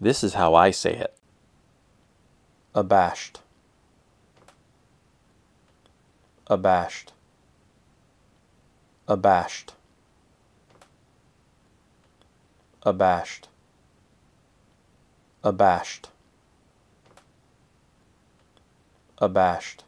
This is how I say it. Abashed. Abashed. Abashed. Abashed. Abashed. Abashed.